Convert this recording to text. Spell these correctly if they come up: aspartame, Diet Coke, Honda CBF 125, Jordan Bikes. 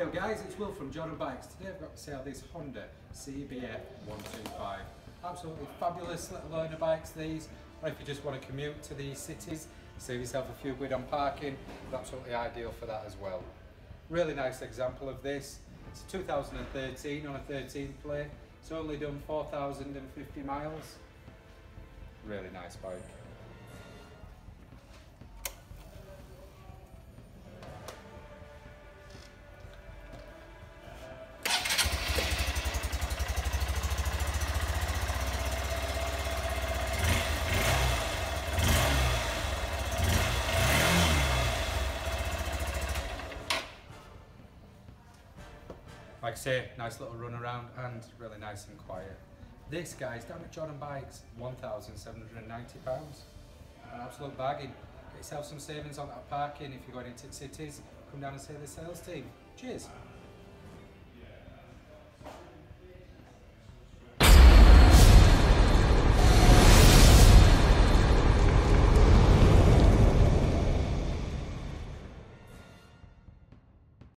Hello guys, it's Will from Jordan Bikes. Today I've got to sell this Honda CBF 125. Absolutely fabulous little loaner bikes these, or if you just want to commute to these cities, save yourself a few quid on parking, it's absolutely ideal for that as well. Really nice example of this. It's 2013 on a 13 plate. It's only done 4,050 miles. Really nice bike. Like I say, nice little run around and really nice and quiet. This guy's down at Jordan Bikes, £1,790. An absolute bargain. Get yourself some savings on that parking if you're going into cities. Come down and see the sales team. Cheers.